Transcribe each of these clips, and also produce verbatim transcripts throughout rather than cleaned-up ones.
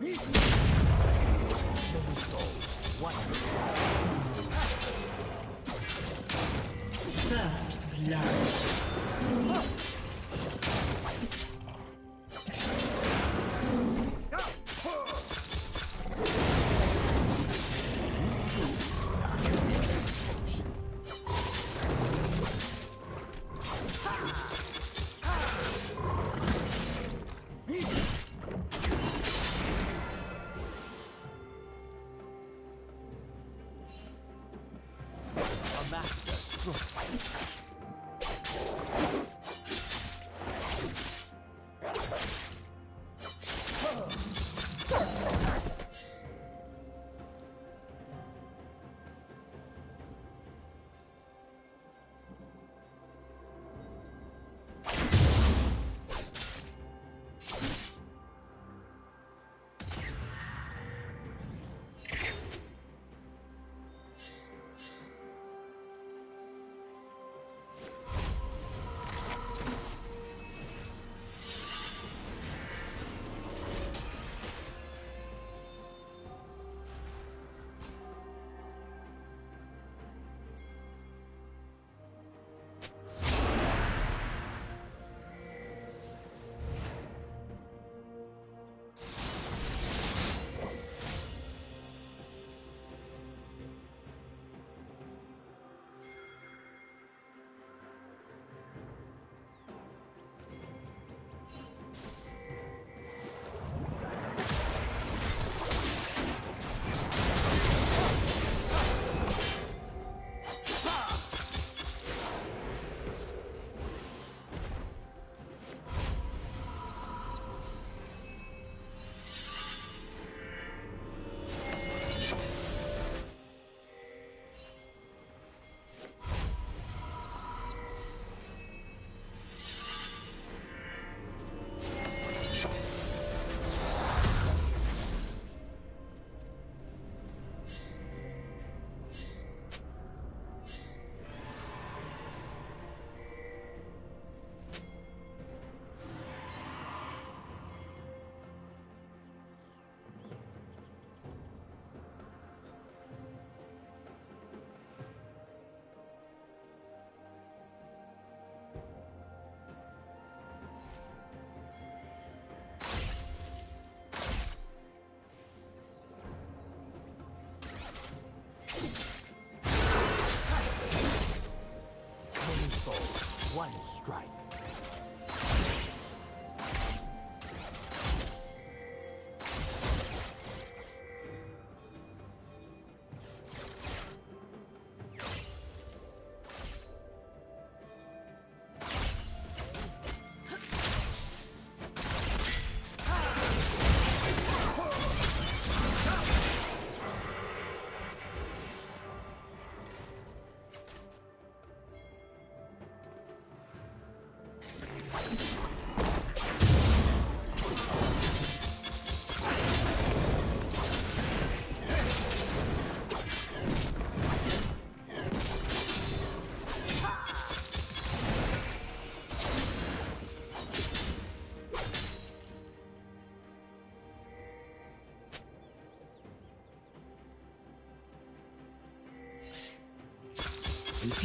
First blood. One strike. If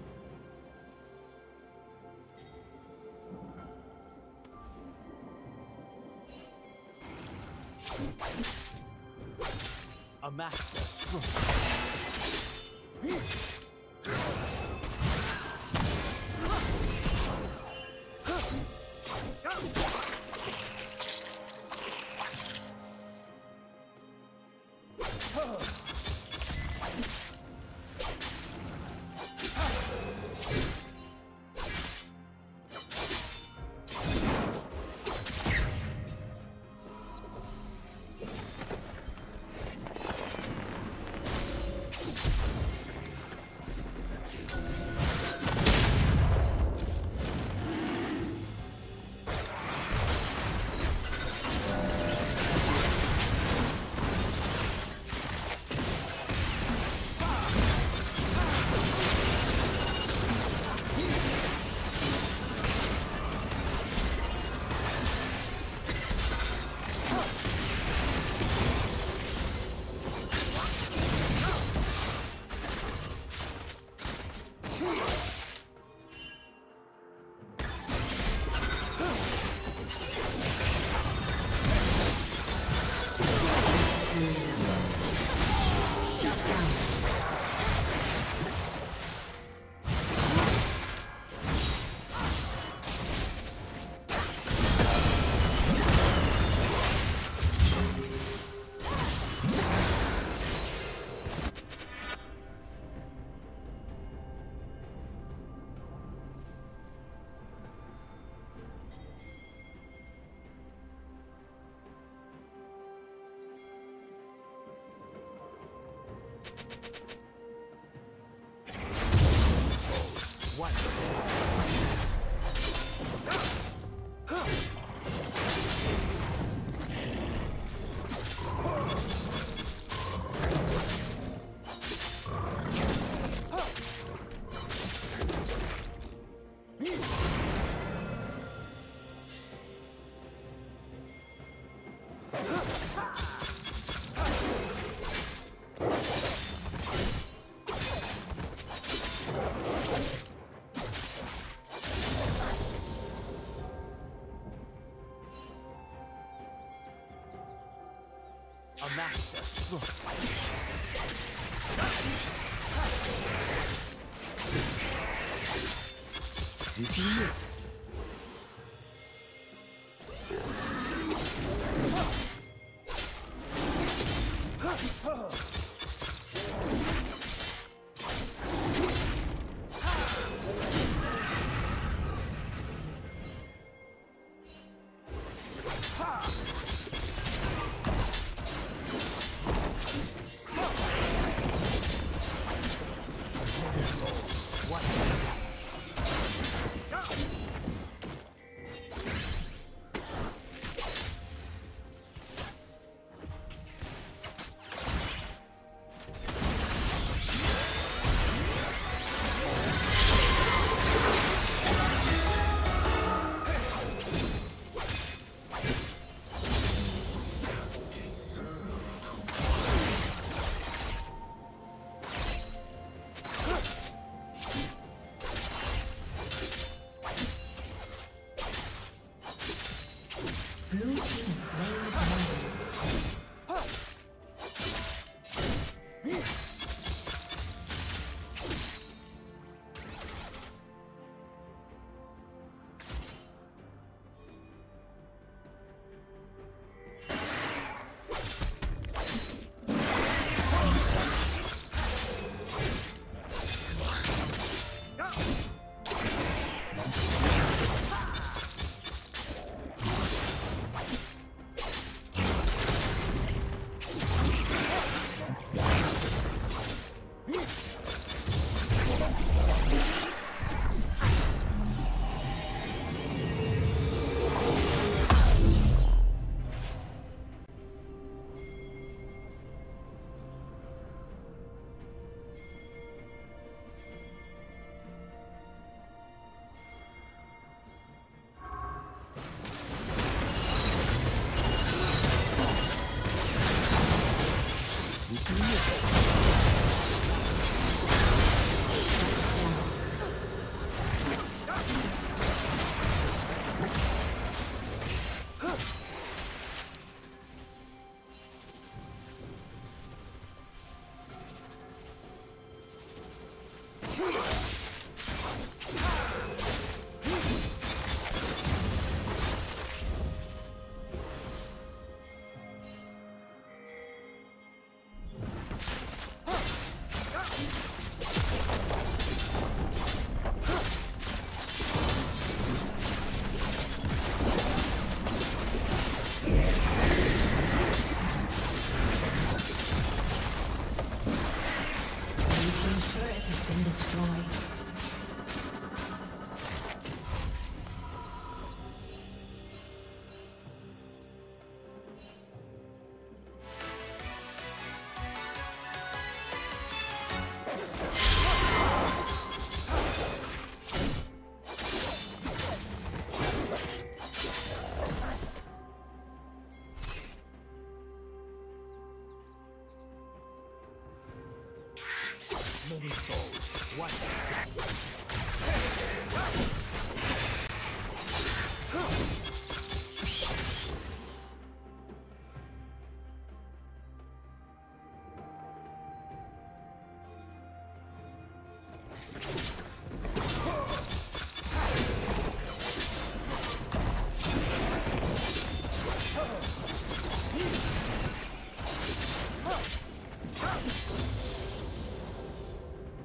Master Stroke. You can use it.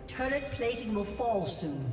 Turret plating will fall soon.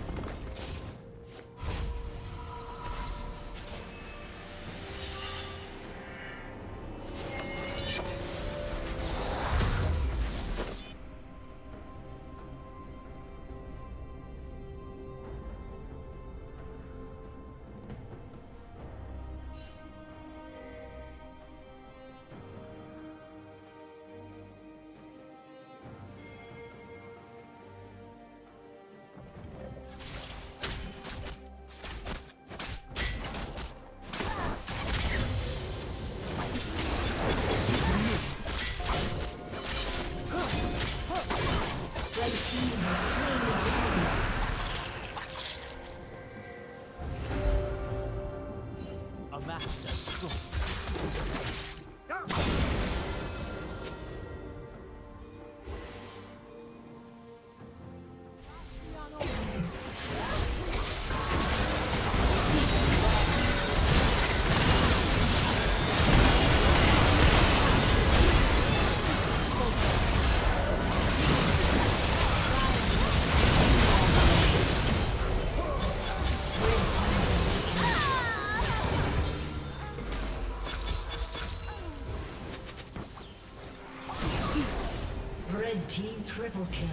Team triple kill.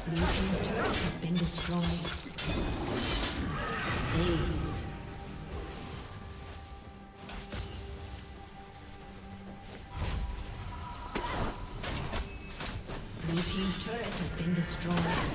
Blue team's turret has been destroyed. Aced. Blue team's turret has been destroyed.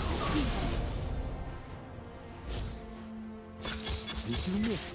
Blue вниз.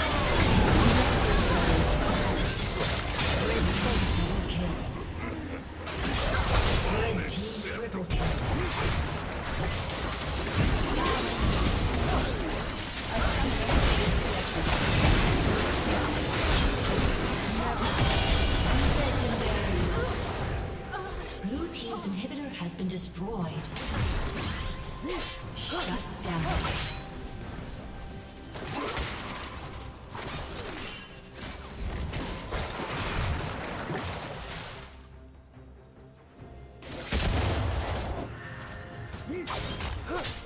Blue team's turret has been destroyed. Huh!